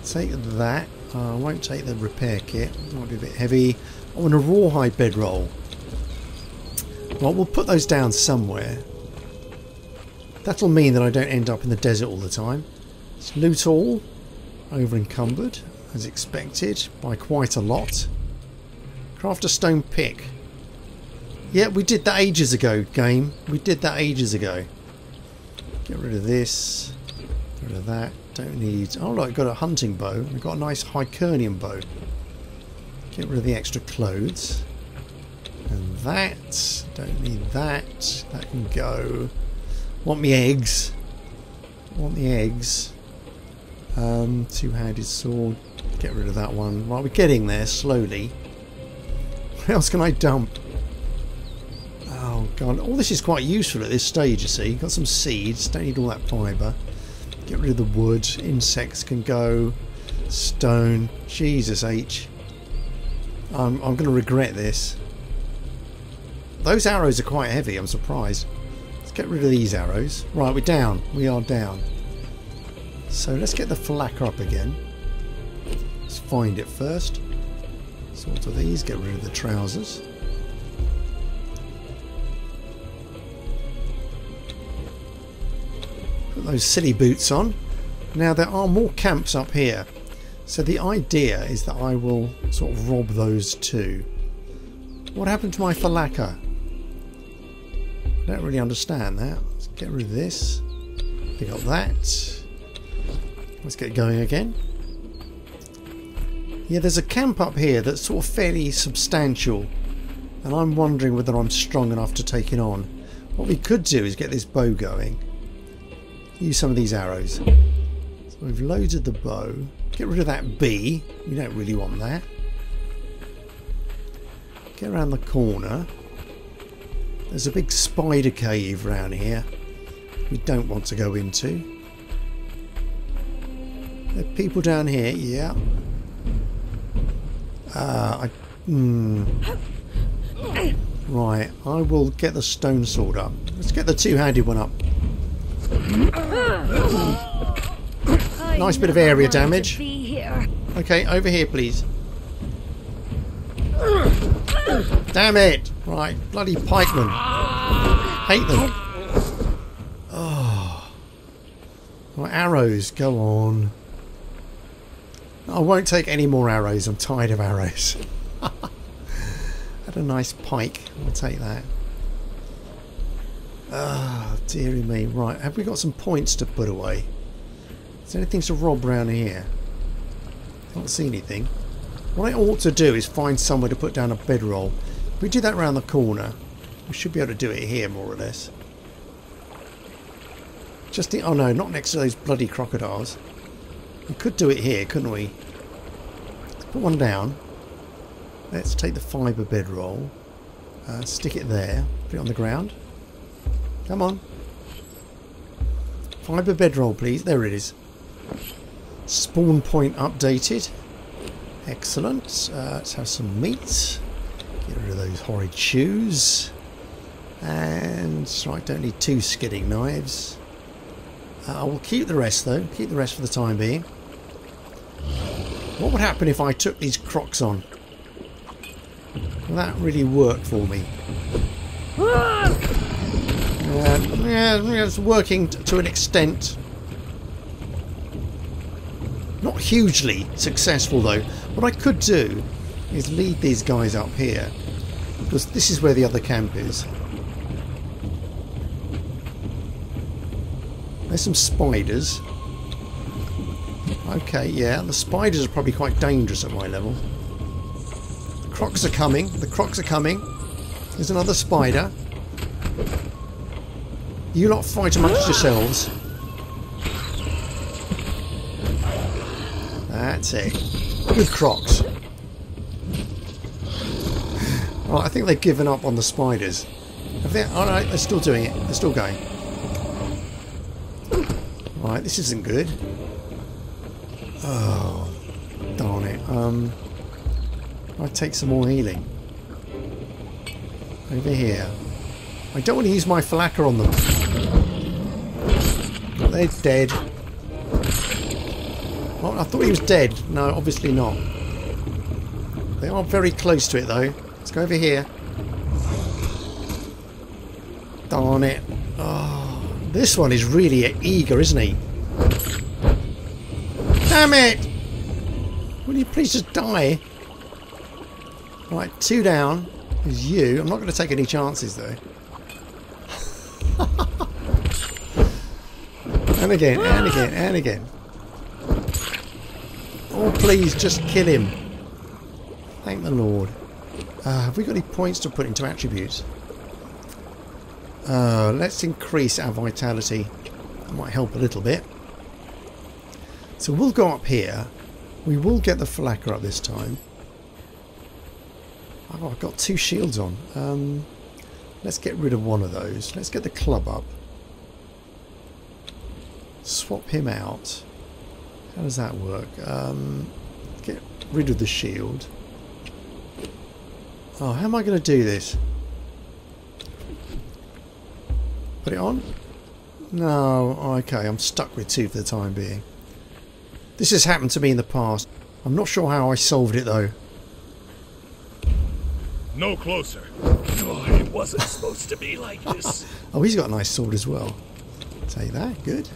Take that. I won't take the repair kit. It might be a bit heavy. I want a rawhide bedroll. Well, we'll put those down somewhere. That'll mean that I don't end up in the desert all the time. Let's loot all. Over encumbered, as expected, by quite a lot. Craft a stone pick. Yeah, we did that ages ago, game. We did that ages ago. Get rid of this. Get rid of that. Don't need... Oh, look, I've got a hunting bow. I've got a nice Hycernian bow. Get rid of the extra clothes. And that. Don't need that. That can go. Want me eggs. Want the eggs. Two-handed sword. Get rid of that one. Right, we're getting there slowly. What else can I dump? Oh, God. All this is quite useful at this stage, you see. Got some seeds. Don't need all that fibre. Get rid of the wood. Insects can go. Stone. Jesus H. I'm going to regret this. Those arrows are quite heavy, I'm surprised. Let's get rid of these arrows. Right, we're down. We are down. So let's get the flak up again. Let's find it first. Sort of these, get rid of the trousers. Put those silly boots on. Now there are more camps up here. So the idea is that I will sort of rob those two. What happened to my falaka? I don't really understand that. Let's get rid of this. Pick up that. Let's get going again. Yeah, there's a camp up here that's sort of fairly substantial. And I'm wondering whether I'm strong enough to take it on. What we could do is get this bow going. Use some of these arrows. So we've loaded the bow. Get rid of that bee. We don't really want that. Get around the corner. There's a big spider cave around here we don't want to go into. There are people down here, yeah. Right, I will get the stone sword up. Let's get the two-handed one up. Nice bit of area damage. Okay, over here, please. Damn it! Right, bloody pikemen. Hate them. Oh, my arrows, go on. I won't take any more arrows. I'm tired of arrows. Had a nice pike. I'll take that. Ah, oh, dearie me. Right, have we got some points to put away? Is there anything to rob around here? Can't see anything. What I ought to do is find somewhere to put down a bedroll. If we do that round the corner, we should be able to do it here, more or less. Just the... oh no, not next to those bloody crocodiles. We could do it here, couldn't we? Let's put one down. Let's take the fibre bedroll. Stick it there. Put it on the ground. Come on. Fibre bedroll, please. There it is. Spawn point updated. Excellent. Let's have some meat. Get rid of those horrid shoes. And... right, don't need two skidding knives. I will keep the rest though. Keep the rest for the time being. What would happen if I took these crocs on? Will that really work for me? Yeah, it's working to an extent. Not hugely successful though. What I could do is lead these guys up here, because this is where the other camp is. There's some spiders. Okay, yeah, the spiders are probably quite dangerous at my level. The crocs are coming. The crocs are coming. There's another spider. You lot fight amongst yourselves. That's it. Good crocs. Well, I think they've given up on the spiders. Alright, they're still doing it. They're still going. Right, this isn't good. Oh, darn it. I take some more healing. Over here. I don't want to use my flacker on them. But they're dead. Oh, I thought he was dead. No, obviously not. They are very close to it, though. Let's go over here. Darn it. Oh. This one is really eager, isn't he? Damn it! Will you please just die? Right, two down is you. I'm not going to take any chances though. And again, and again, and again. Oh, please just kill him. Thank the Lord. Have we got any points to put into attributes? Let's increase our vitality. That might help a little bit. So we'll go up here. We will get the flacker up this time. Oh, I've got two shields on. Let's get rid of one of those. Let's get the club up. Swap him out. How does that work? Get rid of the shield. Oh, how am I going to do this? Put it on? No, okay, I'm stuck with two for the time being. This has happened to me in the past. I'm not sure how I solved it though. No closer. Oh, it wasn't supposed to be like this. Oh, he's got a nice sword as well. Take that, good.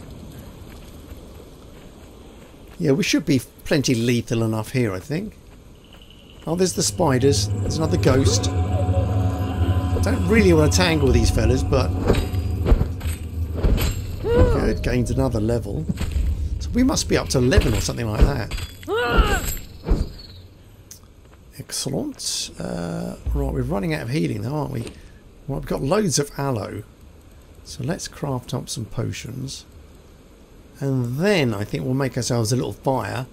Yeah, we should be plenty lethal enough here, I think. Oh, there's the spiders. There's another ghost. I don't really want to tangle with these fellas, but... it gains another level, so we must be up to 11 or something like that. Excellent. Right, we're running out of healing though, aren't we? Well, we've got loads of aloe, so let's craft up some potions, and then I think we'll make ourselves a little fire,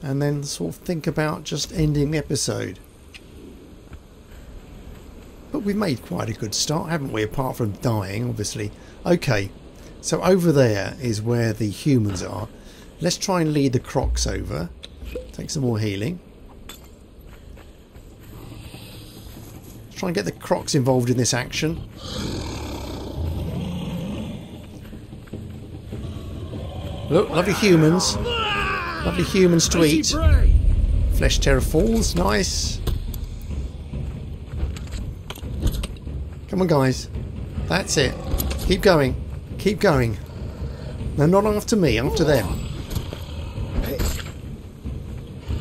and then sort of think about just ending the episode. But we've made quite a good start, haven't we? Apart from dying, obviously. Okay. So over there is where the humans are. Let's try and lead the crocs over. Take some more healing. Let's try and get the crocs involved in this action. Look, lovely humans. Lovely humans to eat. Flesh terror falls, nice. Come on, guys. That's it. Keep going. Keep going. No, not after me, after them.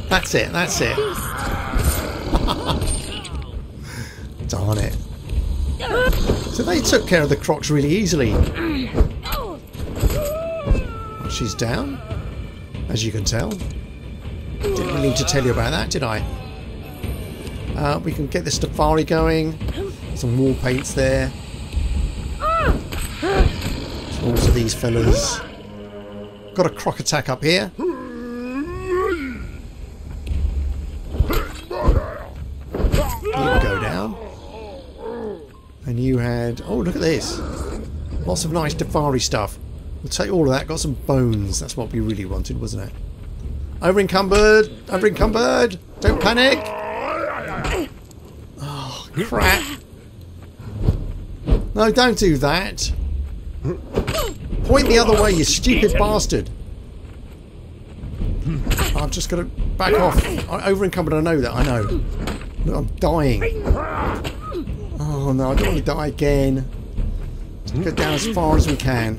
That's it, that's it. Darn it. So they took care of the crotch really easily. She's down, as you can tell. Didn't really need to tell you about that, did I? We can get this Tefari going. Some wall paints there. Also these fellas. Got a croc attack up here. You go down. And you had... Oh, look at this. Lots of nice Tefari stuff. We'll take all of that. Got some bones. That's what we really wanted, wasn't it? Over encumbered. Over encumbered. Don't panic. Oh, crap. No, don't do that. Point the other way, you stupid bastard. I've just got to back off. I'm over encumbered. I know that. I know. Look, I'm dying. Oh, no. I don't want to die again. Go down as far as we can.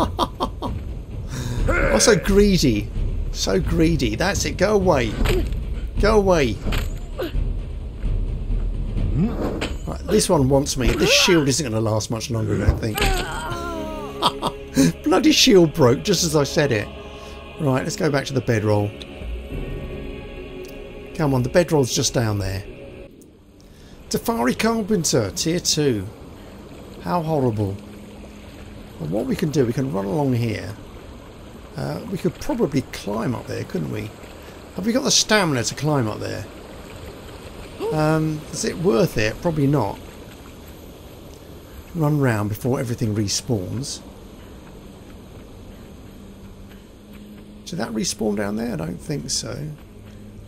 Oh, so greedy. So greedy. That's it. Go away. Go away. Right, this one wants me. This shield isn't going to last much longer, I don't think. Bloody shield broke just as I said it. Right, let's go back to the bedroll. Come on, the bedroll's just down there. Tefari Carpenter, Tier 2. How horrible. And what we can do, we can run along here. We could probably climb up there, couldn't we? Have we got the stamina to climb up there? Is it worth it? Probably not. Run round before everything respawns. Did that respawn down there? I don't think so.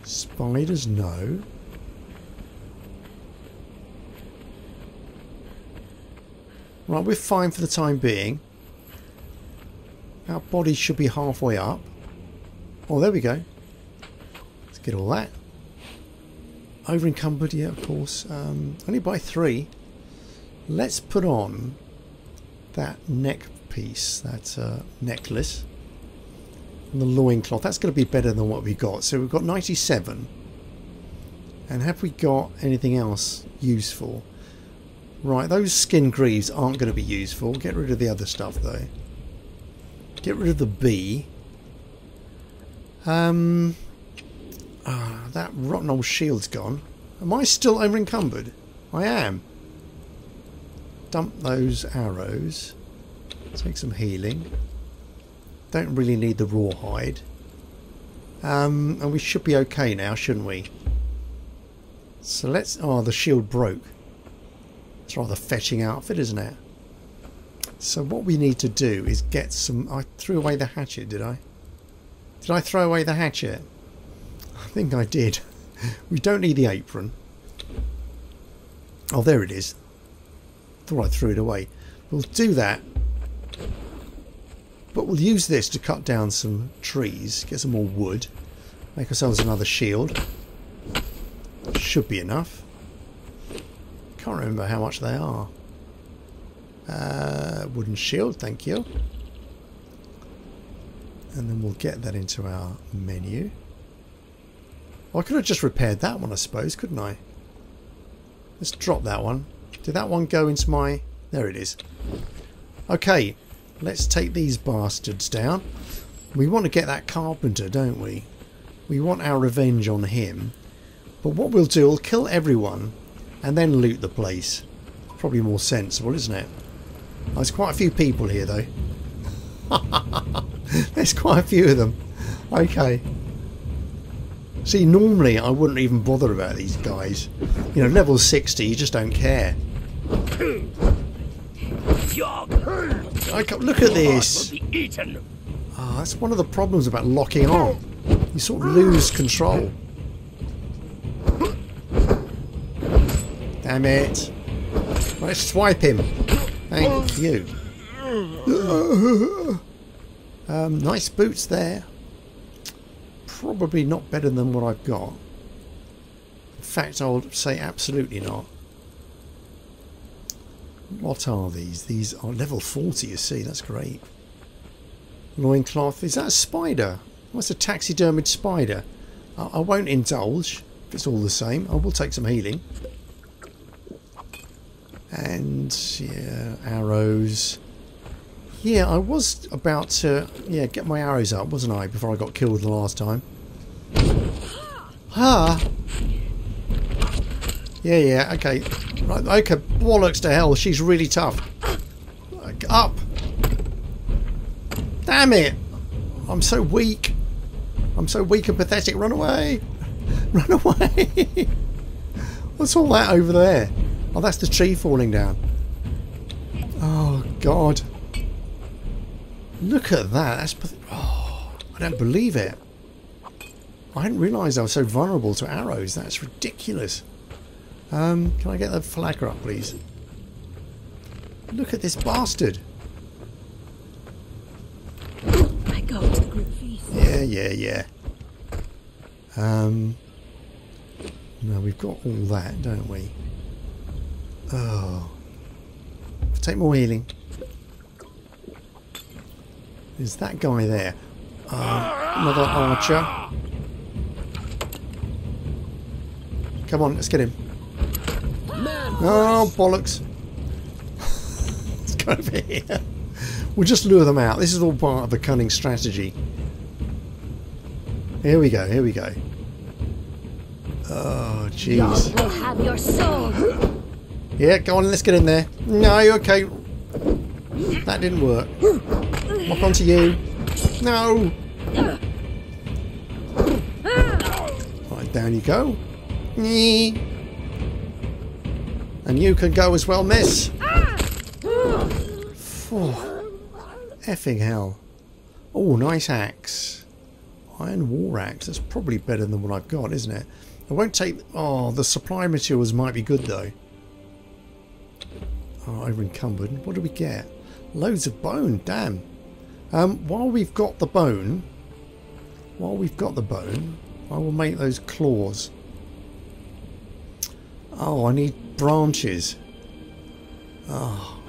Spiders, no. Right, we're fine for the time being. Our body should be halfway up. Oh, there we go. Let's get all that. Over encumbered, yeah, of course. Only by 3. Let's put on that neck piece, that necklace. And the loincloth. That's going to be better than what we got. So we've got 97. And have we got anything else useful? Right, those skin greaves aren't going to be useful. Get rid of the other stuff, though. Get rid of the bee. That rotten old shield's gone. Am I still over-encumbered? I am. Dump those arrows. Take some healing. Don't really need the rawhide. And we should be okay now, shouldn't we? So let's... Oh, the shield broke. It's rather fetching outfit, isn't it? So what we need to do is get some... I threw away the hatchet, did I? Did I throw away the hatchet? I think I did. We don't need the apron. Oh, there it is. Thought I threw it away. We'll do that. But we'll use this to cut down some trees, get some more wood, make ourselves another shield. Should be enough. Can't remember how much they are. Wooden shield, thank you. And then we'll get that into our menu. Well, I could have just repaired that one, I suppose, couldn't I? Let's drop that one. Did that one go into my... There it is. Okay, let's take these bastards down. We want to get that carpenter, don't we? We want our revenge on him. But what we'll do, we'll kill everyone. And then loot the place. Probably more sensible, isn't it? Oh, there's quite a few people here, though. There's quite a few of them. Okay. See, normally I wouldn't even bother about these guys. You know, level 60, you just don't care. Look at this. Oh, that's one of the problems about locking on. You sort of lose control. Damn it. Let's swipe him. Thank you. Nice boots there. Probably not better than what I've got. In fact, I would say absolutely not. What are these? These are level 40, you see. That's great. Loincloth. Is that a spider? What's a taxidermied spider? I won't indulge. It's all the same. I will take some healing. And, yeah, arrows. Yeah, I was about to, yeah, get my arrows up, wasn't I, before I got killed the last time. Ah! Yeah, yeah, okay. Right, okay, bollocks to hell, she's really tough. Up! Damn it! I'm so weak. I'm so weak and pathetic. Run away! Run away! What's all that over there? Oh, that's the tree falling down. Oh, God. Look at that. That's oh, I don't believe it. I hadn't realised I was so vulnerable to arrows. That's ridiculous. Can I get the flagger up, please? Look at this bastard. My God, the good feast. Yeah, yeah, yeah. No, we've got all that, don't we? Oh. Take more healing. There's that guy there. Another archer. Come on, let's get him. Oh, bollocks. Let's go over here. We'll just lure them out. This is all part of a cunning strategy. Here we go, here we go. Oh, jeez. Yog will have your soul. Yeah, go on, let's get in there. No, okay. That didn't work. Lock onto you. No! Right, down you go. And you can go as well, miss. Oh, effing hell. Oh, nice axe. Iron war axe. That's probably better than what I've got, isn't it? I won't take... Oh, the supply materials might be good, though. Oh, over encumbered. What do we get? Loads of bone, damn. While we've got the bone, I will make those claws. Oh, I need branches. Oh.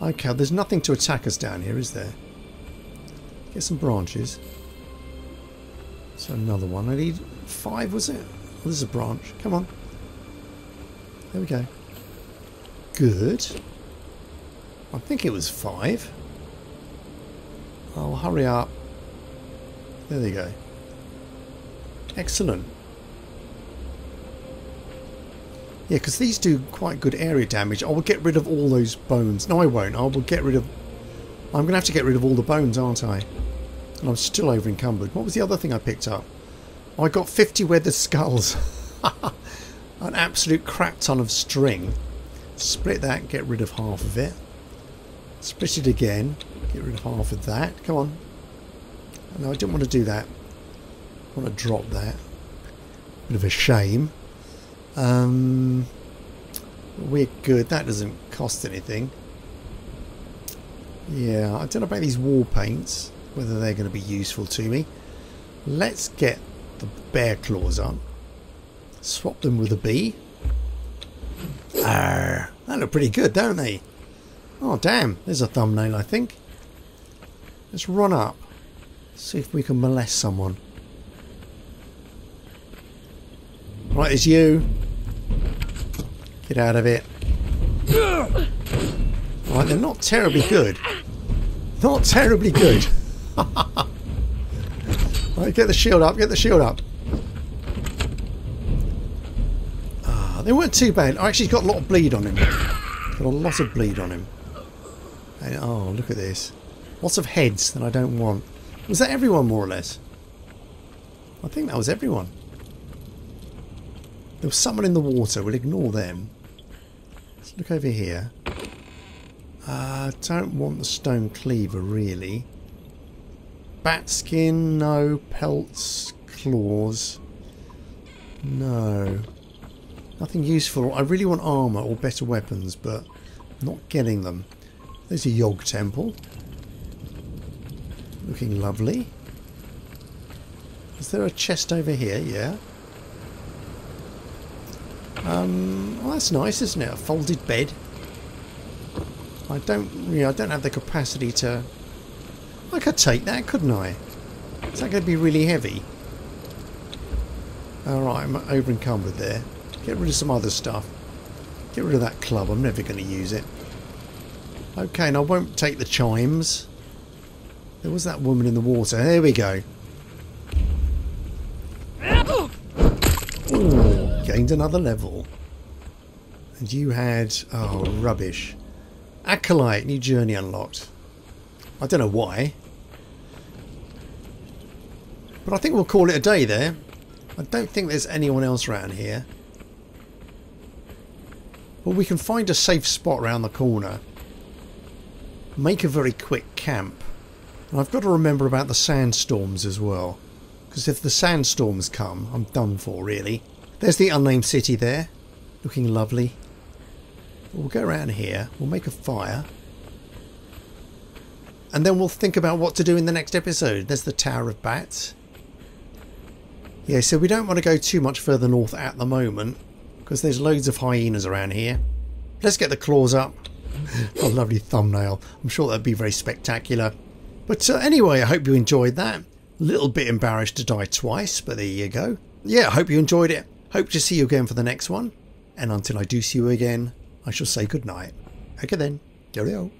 Okay, there's nothing to attack us down here, is there? Get some branches. So another one. I need 5, was it? Oh, this is a branch. Come on. There we go. Good. I think it was 5. Oh, hurry up. There they go. Excellent. Yeah, because these do quite good area damage. I will get rid of all those bones. No, I won't. I will get rid of... I'm going to have to get rid of all the bones, aren't I? And I'm still over encumbered. What was the other thing I picked up? Oh, I got 50 weathered skulls. An absolute crap ton of string. Split that, get rid of half of it. Split it again. Get rid of half of that. Come on. No, I don't want to do that. I want to drop that. Bit of a shame. We're good. That doesn't cost anything. Yeah, I don't know about these wall paints. Whether they're going to be useful to me. Let's get the bear claws on. Swap them with a bee. Arr, they look pretty good, don't they? Oh damn, there's a thumbnail I think. Let's run up. See if we can molest someone. Right, it's you. Get out of it. Right, they're not terribly good. Not terribly good. Right, get the shield up, get the shield up. Ah, they weren't too bad. I actually got a lot of bleed on him. Got a lot of bleed on him. And, oh, look at this. Lots of heads that I don't want. Was that everyone, more or less? I think that was everyone. There was someone in the water. We'll ignore them. Let's look over here. I don't want the stone cleaver, really. Bat skin, no. Pelts, claws, no. Nothing useful. I really want armour or better weapons, but I'm not getting them. There's a Yog temple. Looking lovely. Is there a chest over here? Yeah. Well, that's nice, isn't it? A folded bed. I don't have the capacity to... I could take that, couldn't I? Is that going to be really heavy? Alright, I'm over-encumbered there. Get rid of some other stuff. Get rid of that club, I'm never going to use it. Okay, and I won't take the chimes. There was that woman in the water. There we go. Ooh, gained another level. And you had... oh, rubbish. Acolyte, new journey unlocked. I don't know why. But I think we'll call it a day there. I don't think there's anyone else around here. Well, we can find a safe spot around the corner. Make a very quick camp. And I've got to remember about the sandstorms as well. Because if the sandstorms come, I'm done for, really. There's the unnamed city there. Looking lovely. We'll go around here. We'll make a fire. And then we'll think about what to do in the next episode. There's the Tower of Bats. Yeah, so we don't want to go too much further north at the moment. Because there's loads of hyenas around here. Let's get the claws up. What a lovely thumbnail. I'm sure that'd be very spectacular. But anyway, I hope you enjoyed that. A little bit embarrassed to die twice, but there you go. Yeah, I hope you enjoyed it. Hope to see you again for the next one. And until I do see you again, I shall say goodnight. Okay then. Cheerio.